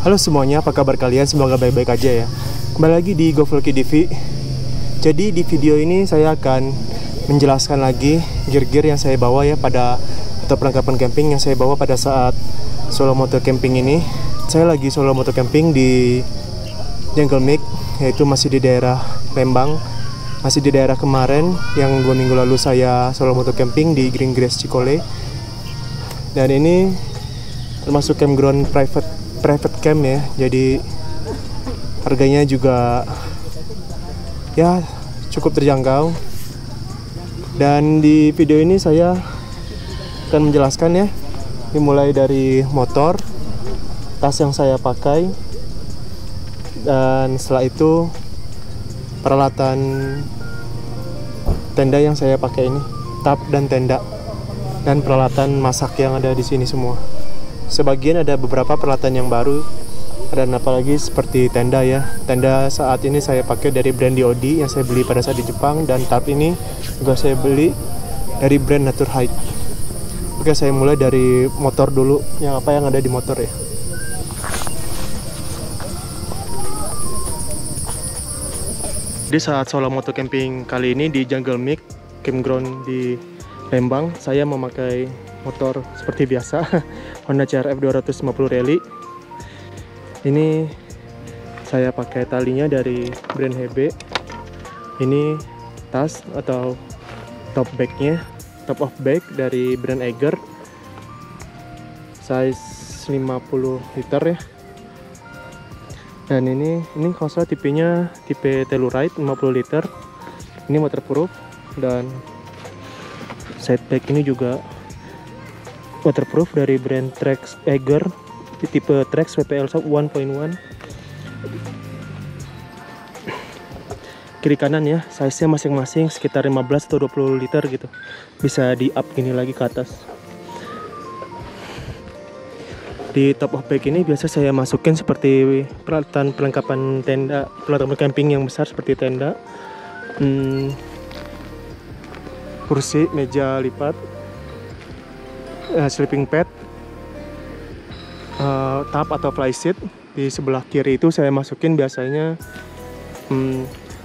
Halo semuanya, apa kabar kalian? Semoga baik-baik aja ya. Kembali lagi di GoFlocky TV. Jadi di video ini saya akan menjelaskan lagi gear-gear yang saya bawa ya pada, atau perlengkapan camping yang saya bawa pada saat solo motor camping ini. Saya lagi solo motor camping di Jungle Milk, yaitu masih di daerah Tembang, masih di daerah kemarin yang 2 minggu lalu saya solo motor camping di Green Grass Cikole. Dan ini termasuk campground private camp ya, jadi harganya juga ya cukup terjangkau. Dan di video ini saya akan menjelaskan ya, dimulai dari motor, tas yang saya pakai, dan setelah itu peralatan tenda yang saya pakai ini, tarp dan tenda, dan peralatan masak yang ada di sini semua. Sebagian ada beberapa peralatan yang baru, dan apalagi seperti tenda ya. Tenda saat ini saya pakai dari brand DOD yang saya beli pada saat di Jepang, dan tarp ini juga saya beli dari brand Naturehike. Oke, saya mulai dari motor dulu, yang apa yang ada di motor ya. Jadi saat solo motor camping kali ini di Jungle Milk, campground di Lembang, saya memakai motor seperti biasa Honda CRF 250 Rally. Ini saya pakai talinya dari brand HeB. Ini tas atau top bagnya, top of bag dari brand Eiger, size 50 liter ya. Dan ini kalau salah tipenya tipe Telluride 50 liter. Ini waterproof, dan side bag ini juga waterproof dari brand Trex Eiger, tipe Trex WPL 1.1. Kiri kanan ya, size-nya masing-masing sekitar 15 atau 20 liter gitu. Bisa di-up gini lagi ke atas. Di top of bag ini biasa saya masukin seperti peralatan perlengkapan tenda, peralatan camping yang besar seperti tenda, kursi, meja lipat, sleeping pad, tarp atau fly seat. Di sebelah kiri itu saya masukin biasanya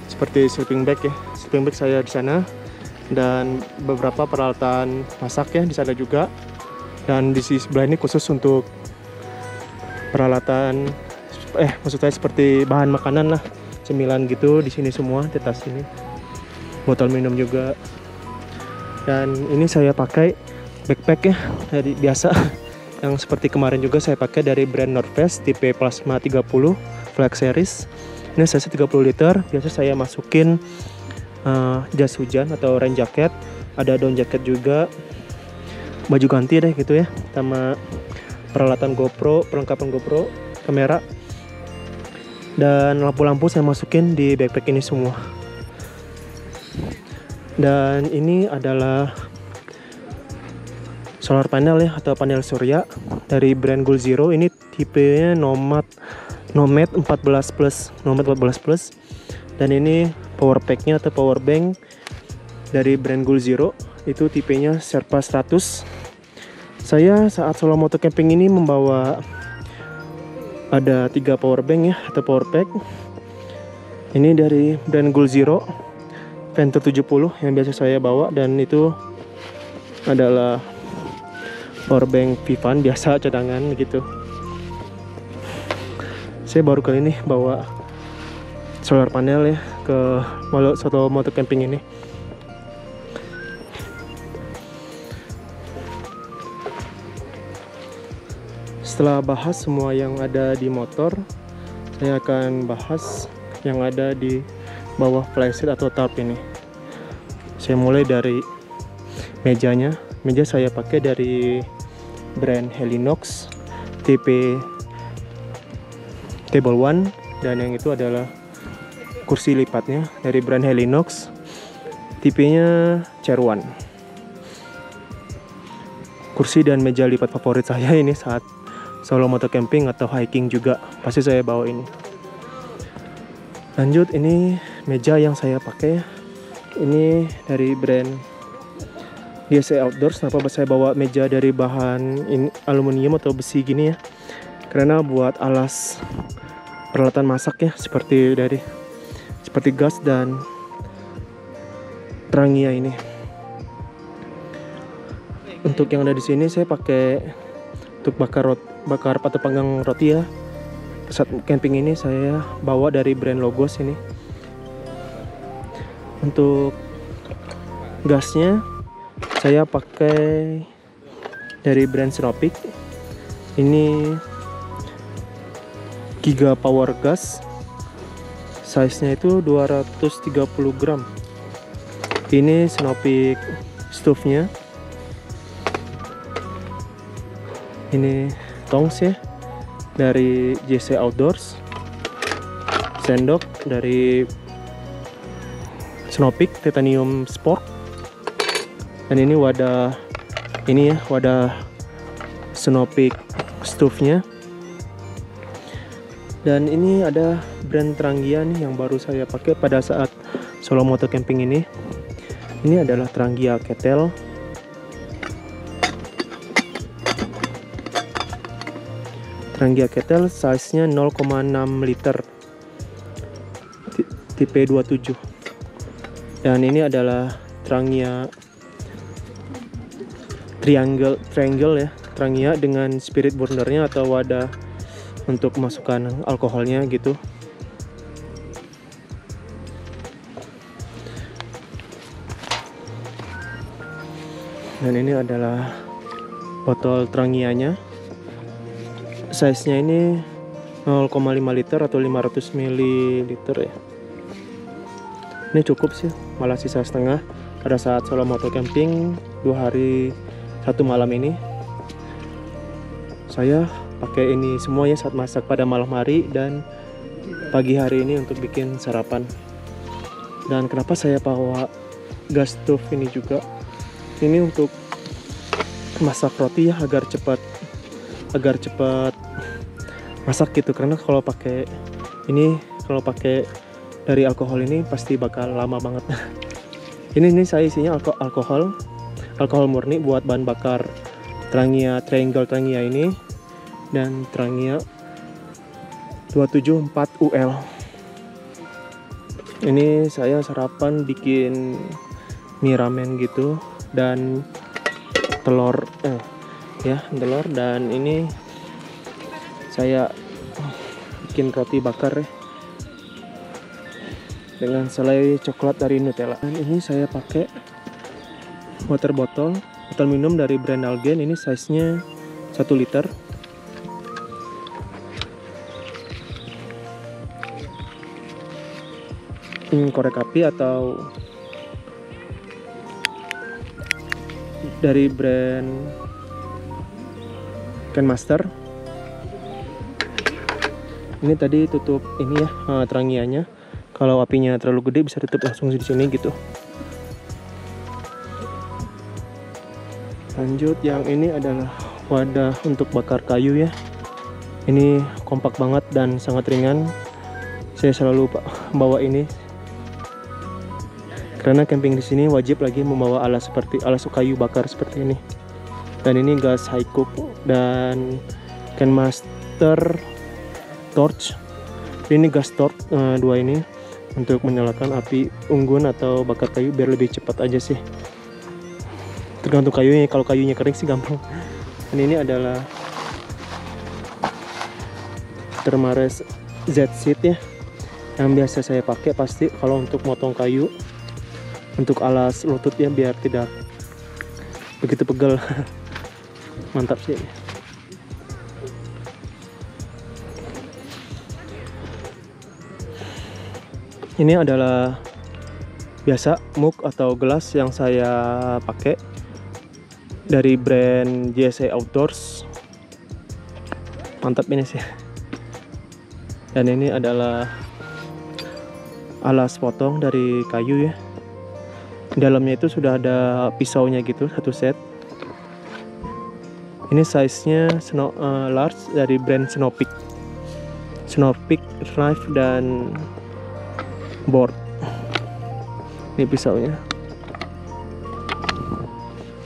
seperti sleeping bag ya. Sleeping bag saya di sana, dan beberapa peralatan masak ya di sana juga. Dan di sisi sebelah ini khusus untuk peralatan, maksud saya seperti bahan makanan lah, cemilan gitu di sini semua, di tas ini. Botol minum juga. Dan ini saya pakai backpack ya, dari biasa yang seperti kemarin juga saya pakai dari brand North Face, tipe Plasma 30 Flex Series. Ini size 30 liter, biasa saya masukin jas hujan atau rain jacket, ada down jacket juga, baju ganti deh gitu ya, sama peralatan GoPro, perlengkapan GoPro, kamera, dan lampu-lampu saya masukin di backpack ini semua. Dan ini adalah solar panel ya, atau panel surya dari brand Goal Zero. Ini tipenya Nomad 14 Plus, Nomad 14 Plus. Dan ini power pack-nya atau power bank dari brand Goal Zero, itu tipenya Sherpa 100. Saya saat solo motor camping ini membawa ada 3 power bank ya, atau power pack. Ini dari brand Goal Zero, Venture 70 yang biasa saya bawa, dan itu adalah powerbank Vivan biasa cadangan gitu. Saya baru kali ini bawa solar panel ya ke Soto motor camping ini. Setelah bahas semua yang ada di motor, saya akan bahas yang ada di bawah flysheet atau tarp ini. Saya mulai dari mejanya. Meja saya pakai dari brand Helinox, tipe Table One, dan yang itu adalah kursi lipatnya dari brand Helinox, tipenya Chair One. Kursi dan meja lipat favorit saya ini saat solo motor camping atau hiking juga pasti saya bawa ini. Lanjut, ini meja yang saya pakai, ini dari brand JC Outdoors. Kenapa saya bawa meja dari bahan ini, aluminium atau besi gini ya? karena buat alas peralatan masak ya, seperti gas dan Trangia ini. Untuk yang ada di sini saya pakai untuk bakar atau panggang roti ya. Saat camping ini saya bawa dari brand Logos ini. Untuk gasnya saya pakai dari brand Snow Peak. Ini Giga Power Gas. Size-nya itu 230 gram. Ini Snow Peak stove-nya. Ini tongs ya, dari JC Outdoors. Sendok dari Snow Peak Titanium Spork. Dan ini wadah, ini ya wadah Snow Peak stove-nya. Dan ini ada brand Trangia nih yang baru saya pakai pada saat solo motor camping ini. Ini adalah Trangia Kettle. Trangia Kettle size-nya 0,6 liter. Tipe 27. Dan ini adalah Trangia Triangle ya, Trangia dengan spirit burnernya atau wadah untuk masukkan alkoholnya gitu. Dan ini adalah botol Trangianya. Size-nya ini 0,5 liter atau 500 ml ya. Ini cukup sih, malah sisa setengah pada saat solo motor camping 2 hari 1 malam ini. Saya pakai ini semuanya saat masak pada malam hari dan pagi hari ini untuk bikin sarapan. Dan kenapa saya bawa gas stove ini juga, ini untuk masak roti ya, agar cepat masak gitu. Karena kalau pakai dari alkohol ini pasti bakal lama banget. ini saya isinya alkohol murni buat bahan bakar Trangia Triangle ini dan Trangia 274 UL. Ini saya sarapan bikin mie ramen gitu dan telur, dan ini saya bikin roti bakar ya, dengan selai coklat dari Nutella. Dan ini saya pakai water botol minum dari brand Algen. Ini size-nya 1 liter. Korek api atau dari brand Master. Ini tadi tutup ini ya, Trangianya. Kalau apinya terlalu gede bisa tutup langsung di sini gitu. Lanjut, yang ini adalah wadah untuk bakar kayu ya. Ini kompak banget dan sangat ringan. Saya selalu bawa ini karena camping di sini wajib lagi membawa alas seperti alas kayu bakar seperti ini. Dan ini gas high cook dan Can Master torch. Ini gas torch, 2 ini untuk menyalakan api unggun atau bakar kayu biar lebih cepat aja sih, tergantung kayunya. Kalau kayunya kering sih gampang. Dan ini adalah Thermarest Z Seat ya, yang biasa saya pakai pasti kalau untuk motong kayu untuk alas lututnya biar tidak begitu pegel. Mantap sih. Ini adalah biasa mug atau gelas yang saya pakai dari brand JC Outdoors. Mantap ini sih. Dan ini adalah alas potong dari kayu ya. Dalamnya itu sudah ada pisaunya gitu, satu set. Ini size-nya large dari brand Snow Peak. Snow Peak knife dan board. Ini pisaunya.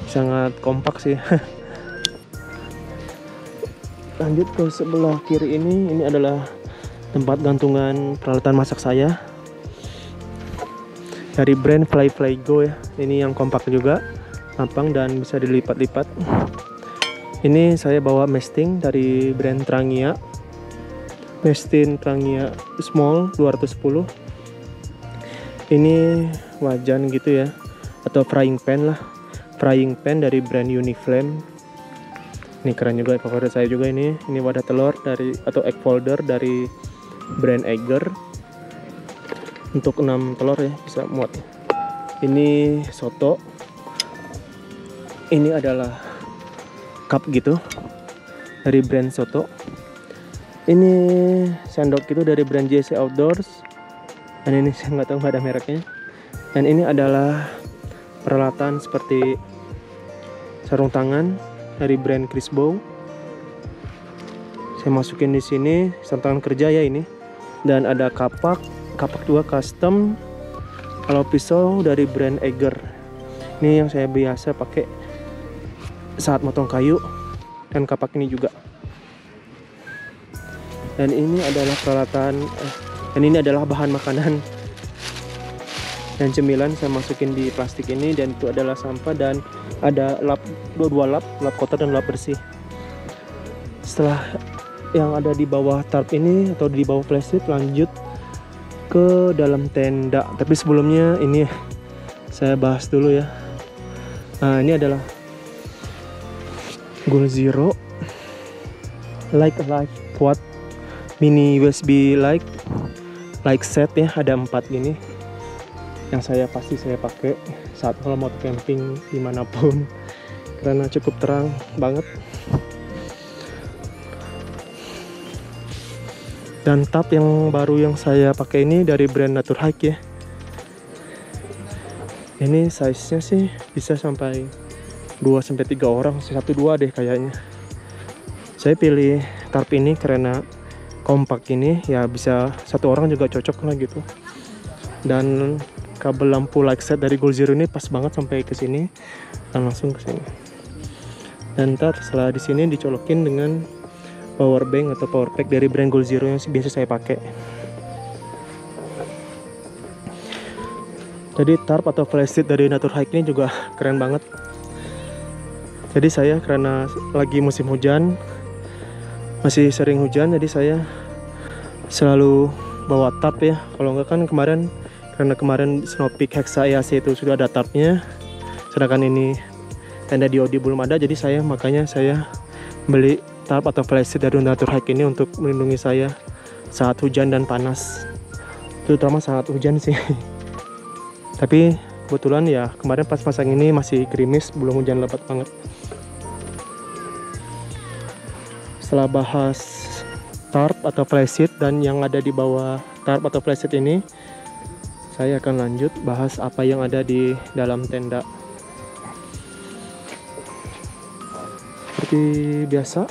Sangat kompak sih. Lanjut ke sebelah kiri ini adalah tempat gantungan peralatan masak saya dari brand Fly Go ya. Ini yang kompak juga, lapang dan bisa dilipat-lipat. Ini saya bawa mesting dari brand Trangia, mesting Trangia Small 210. Ini wajan gitu ya, atau frying pan lah, frying pan dari brand Uniflame. Ini keren juga, favorit saya juga ini. Ini wadah telur dari atau egg folder dari brand Eiger untuk 6 telur ya, bisa muat. Ini soto. Ini adalah cup gitu dari brand Soto. Ini sendok gitu dari brand JC Outdoors. Dan ini saya nggak tahu, nggak ada mereknya. Dan ini adalah peralatan seperti sarung tangan dari brand Crisbow. Saya masukin di sini sarung tangan kerja ya ini. Dan ada kapak, kapak juga custom. Kalau pisau dari brand Eiger. Ini yang saya biasa pakai saat motong kayu. Dan kapak ini juga. Dan ini adalah peralatan dan ini adalah bahan makanan dan cemilan. Saya masukin di plastik ini, dan itu adalah sampah. Dan ada lap, dua lap, lap kotor dan lap bersih. Setelah yang ada di bawah tarp ini atau di bawah plastik, lanjut ke dalam tenda. Tapi sebelumnya ini saya bahas dulu ya. Nah, ini adalah Goal Zero Like Light Quad Mini USB Like set ya, ada 4 gini yang saya pasti saya pakai saat kalau mau camping dimanapun karena cukup terang banget. Dan tab yang baru yang saya pakai ini dari brand Naturehike ya. Ini size-nya sih bisa sampai 2-3 orang, 1-2 deh kayaknya. Saya pilih tarp ini karena kompak ini ya, bisa satu orang juga cocok lah gitu. Dan kabel lampu light set dari Goal Zero ini pas banget sampai ke sini dan langsung ke sini. Dan ntar setelah di sini dicolokin dengan power bank atau power pack dari brand Goal Zero yang biasa saya pakai. Jadi tarp atau flysheet dari Naturehike ini juga keren banget. Jadi saya karena lagi musim hujan, masih sering hujan, jadi saya selalu bawa tarp ya. Kalau enggak kan kemarin, karena kemarin Snow Peak Hexa EAC itu sudah ada tarpnya, sedangkan ini tenda DOD belum ada. Jadi saya makanya saya beli tarp atau flysheet dari Naturehike ini untuk melindungi saya saat hujan dan panas, terutama saat hujan sih. Tapi kebetulan ya kemarin pas pasang ini masih gerimis, belum hujan lebat banget. Setelah bahas tarp atau flysheet dan yang ada di bawah tarp atau flysheet ini, saya akan lanjut bahas apa yang ada di dalam tenda. Seperti biasa,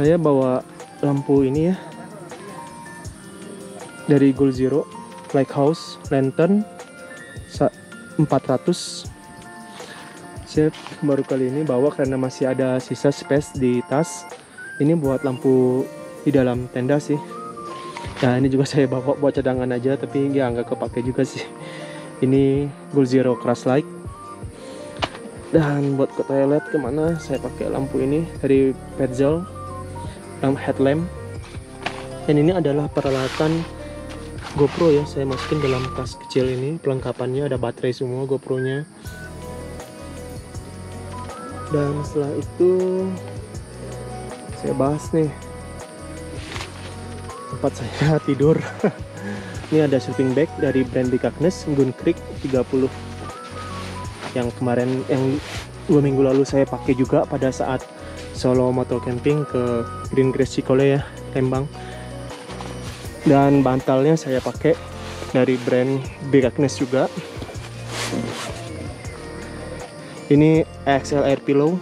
saya bawa lampu ini ya dari Goal Zero Lighthouse Lantern 400. Saya baru kali ini bawa karena masih ada sisa space di tas. Ini buat lampu di dalam tenda sih. Nah ini juga saya bawa buat cadangan aja, tapi ya nggak kepake juga sih. Ini Goal Zero Crash Light. Dan buat ke toilet kemana saya pakai lampu ini dari Petzl, lamp headlamp. Dan ini adalah peralatan GoPro ya, saya masukin dalam tas kecil ini. Perlengkapannya ada baterai semua GoPro-nya. Dan setelah itu saya bahas nih tempat saya tidur. Ini ada sleeping bag dari brand Big Agnes Gun Creek 30 yang kemarin, yang 2 minggu lalu saya pakai juga pada saat solo moto camping ke Green Grass Cikole ya, Tembang. Dan bantalnya saya pakai dari brand Big Agnes juga. Ini XL Air Pillow,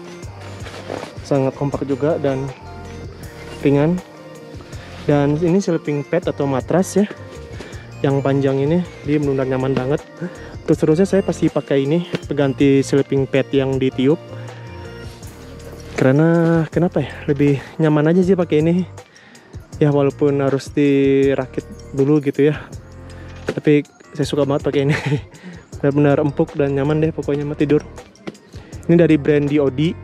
sangat kompak juga dan ringan. Dan ini sleeping pad atau matras ya, yang panjang ini, dia benar-benar nyaman banget. Terus terusnya saya pasti pakai ini, pengganti sleeping pad yang ditiup. karena kenapa ya, lebih nyaman aja sih pakai ini ya, walaupun harus dirakit dulu gitu ya, tapi saya suka banget pakai ini. Benar-benar empuk dan nyaman deh pokoknya mah tidur. Ini dari brand DOD,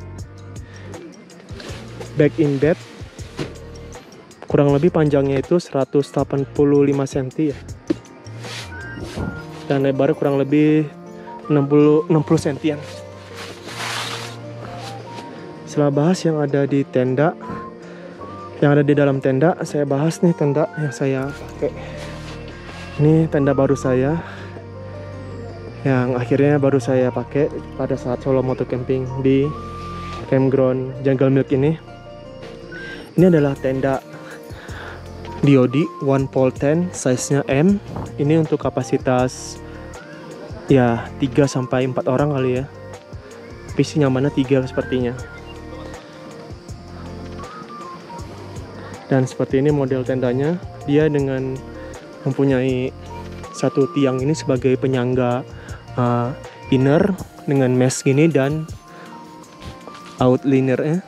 back in bed, kurang lebih panjangnya itu 185 cm ya, dan lebarnya kurang lebih 60 cm. Setelah bahas yang ada di tenda, yang ada di dalam tenda, saya bahas nih tenda yang saya pakai. Ini tenda baru saya, yang akhirnya baru saya pakai pada saat solo moto camping di campground Jungle Milk ini. Ini adalah tenda DOD 1.10, size-nya M. Ini untuk kapasitas ya 3 sampai 4 orang kali ya. Tapi sih nyamannya 3 sepertinya. Dan seperti ini model tendanya, dia dengan mempunyai satu tiang ini sebagai penyangga inner dengan mesh gini dan outlinernya.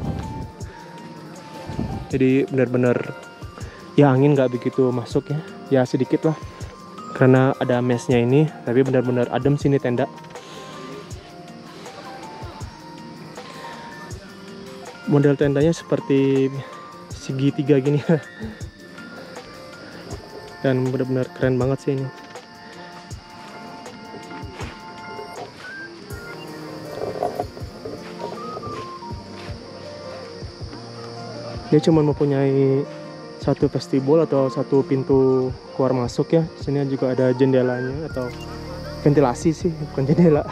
Jadi benar-benar ya angin nggak begitu masuk ya, ya sedikit lah karena ada meshnya ini, tapi benar-benar adem sini tenda. Model tendanya seperti segitiga gini dan benar-benar keren banget sih ini. Dia cuma mempunyai satu vestibul atau satu pintu keluar masuk ya. Sini juga ada jendelanya atau ventilasi sih, bukan jendela.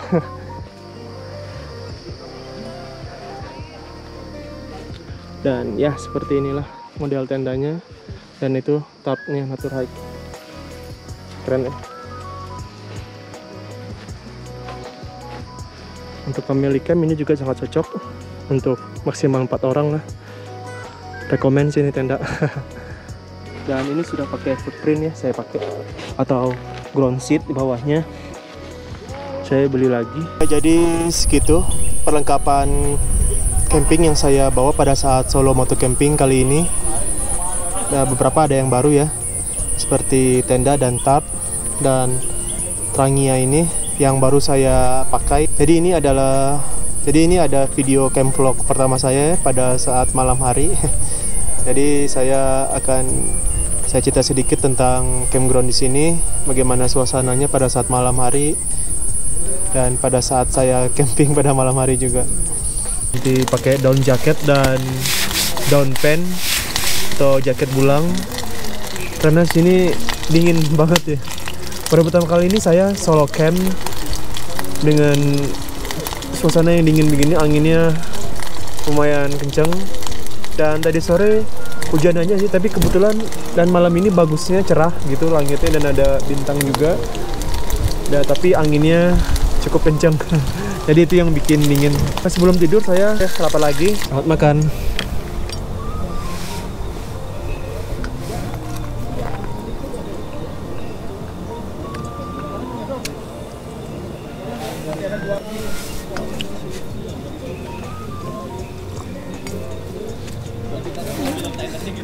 Dan ya seperti inilah model tendanya, dan itu tapnya Naturehike. Keren ya. Untuk family camp ini juga sangat cocok untuk maksimal 4 orang lah. Rekomen sih ini tenda. Dan ini sudah pakai footprint ya, saya pakai atau ground sheet di bawahnya. Saya beli lagi. Jadi segitu perlengkapan camping yang saya bawa pada saat solo moto camping kali ini. Nah, beberapa ada yang baru ya, seperti tenda dan tarp dan Trangia ini yang baru saya pakai. Jadi ini ada video camp vlog pertama saya pada saat malam hari. Jadi saya cerita sedikit tentang campground di sini, bagaimana suasananya pada saat malam hari dan pada saat saya camping pada malam hari juga. Dipakai down jacket dan down pant atau jaket bulang karena sini dingin banget ya. Pada pertama kali ini saya solo camp dengan suasana yang dingin begini, anginnya lumayan kencang. Dan tadi sore hujan aja sih, tapi kebetulan dan malam ini bagusnya cerah gitu langitnya dan ada bintang juga. Nah, tapi anginnya cukup kencang. Jadi itu yang bikin dingin. Nah, sebelum tidur saya sarapan lagi. Selamat makan.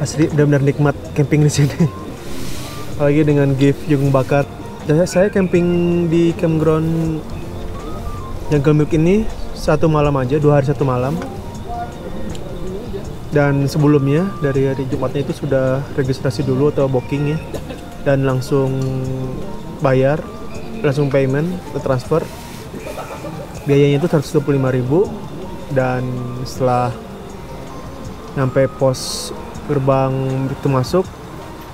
Asli benar-benar nikmat camping di sini. Apalagi dengan gift jagung bakar. Saya camping di campground Jungle Milk ini satu malam aja, 2 hari 1 malam. Dan sebelumnya dari hari Jumatnya itu sudah registrasi dulu atau booking ya, dan langsung bayar, langsung payment atau transfer. Biayanya itu 125.000, dan setelah nyampe pos gerbang itu masuk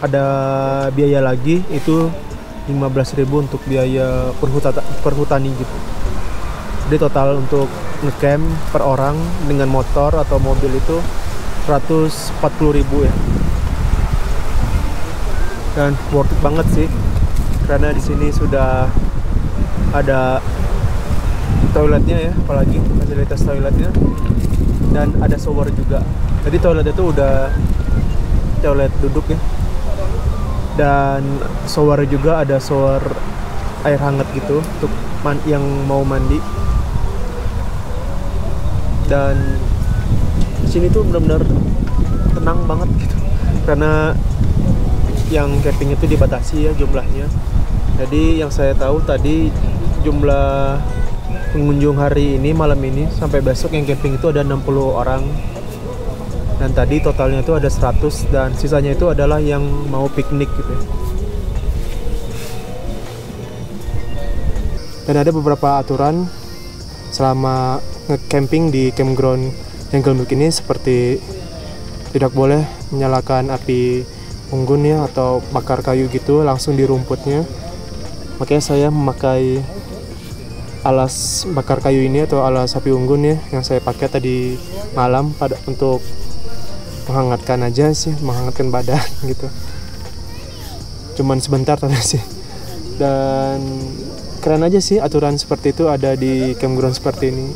ada biaya lagi itu 15.000 untuk biaya perhutani gitu. Jadi total untuk ngecamp per orang dengan motor atau mobil itu 140.000 ya. Dan worth it banget sih. Karena di sini sudah ada toiletnya ya, apalagi fasilitas toiletnya. Dan ada shower juga. Jadi toiletnya itu udah toilet duduk ya. Dan shower juga ada shower air hangat gitu untuk yang mau mandi. Dan sini tuh benar-benar tenang banget gitu, karena yang camping itu dibatasi ya jumlahnya. Jadi yang saya tahu tadi jumlah pengunjung hari ini, malam ini sampai besok yang camping itu ada 60 orang. Dan tadi totalnya itu ada 100 dan sisanya itu adalah yang mau piknik gitu ya. Dan ada beberapa aturan selama nge-camping di campground Jungle Milk ini, seperti tidak boleh menyalakan api unggun ya atau bakar kayu gitu langsung di rumputnya. Makanya saya memakai alas bakar kayu ini atau alas api unggun ya yang saya pakai tadi malam untuk menghangatkan aja sih, menghangatkan badan gitu. Cuman sebentar tadi sih. Dan keren aja sih aturan seperti itu ada di campground seperti ini.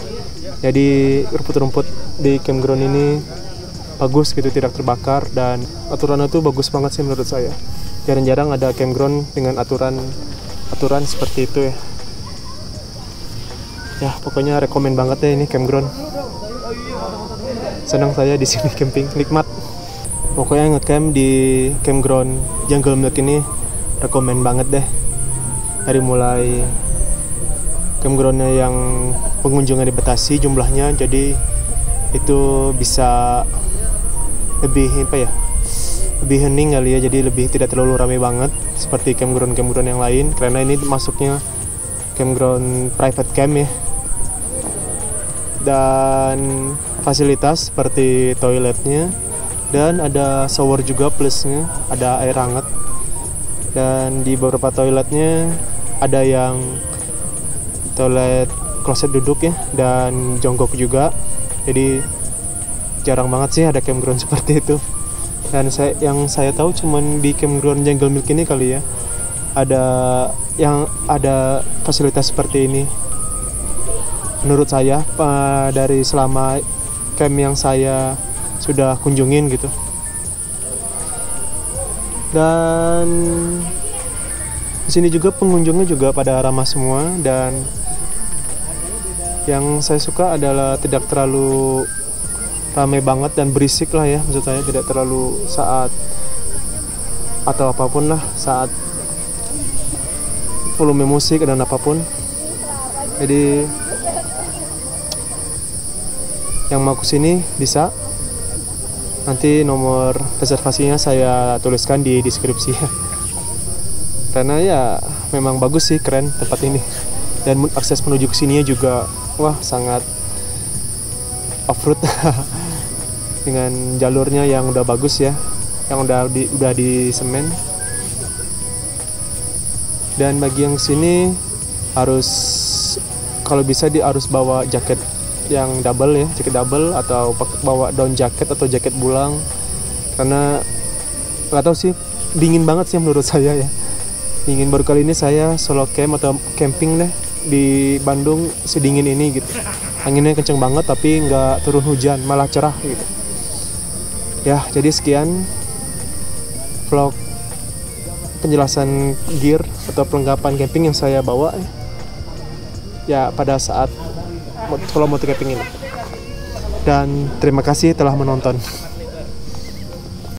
Jadi rumput-rumput di campground ini bagus gitu, tidak terbakar, dan aturannya tuh bagus banget sih menurut saya. Jarang-jarang ada campground dengan aturan seperti itu ya. Ya pokoknya rekomen banget deh ini campground. Senang saya di sini camping, nikmat. Pokoknya ngecamp di campground Jungle Milk ini rekomen banget deh. Dari mulai campgroundnya yang pengunjungnya dibatasi jumlahnya, jadi itu bisa lebih apa ya, lebih hening kali ya, jadi lebih tidak terlalu ramai banget seperti campground-campground yang lain, karena ini masuknya campground private camp ya. Dan fasilitas seperti toiletnya, dan ada shower juga plusnya, ada air hangat. Dan di beberapa toiletnya ada yang toilet kloset duduk ya, dan jongkok juga. Jadi jarang banget sih ada campground seperti itu. Dan yang saya tahu cuman di campground Jungle Milk ini kali ya ada yang ada fasilitas seperti ini. Menurut saya dari selama camp yang saya sudah kunjungin gitu. Dan di sini juga pengunjungnya juga pada ramah semua, dan yang saya suka adalah tidak terlalu ramai banget dan berisik lah ya, maksud saya tidak terlalu saat atau apapun lah, saat volume musik dan apapun. Jadi yang mau kesini bisa. Nanti nomor reservasinya saya tuliskan di deskripsi ya. Karena ya memang bagus sih, keren tempat ini. Dan akses menuju ke sininya juga wah sangat off-road dengan jalurnya yang udah bagus ya, yang udah di semen. Dan bagi yang sini harus, kalau bisa harus bawa jaket yang double ya, jaket double atau bawa down jacket atau jaket bulang, karena nggak tahu sih, dingin banget sih menurut saya ya. Dingin, baru kali ini saya solo camp atau camping deh di Bandung sedingin ini gitu. Anginnya kenceng banget tapi nggak turun hujan, malah cerah gitu. Ya jadi sekian vlog penjelasan gear atau perlengkapan camping yang saya bawa ya pada saat kalau mau camping ini. Dan terima kasih telah menonton.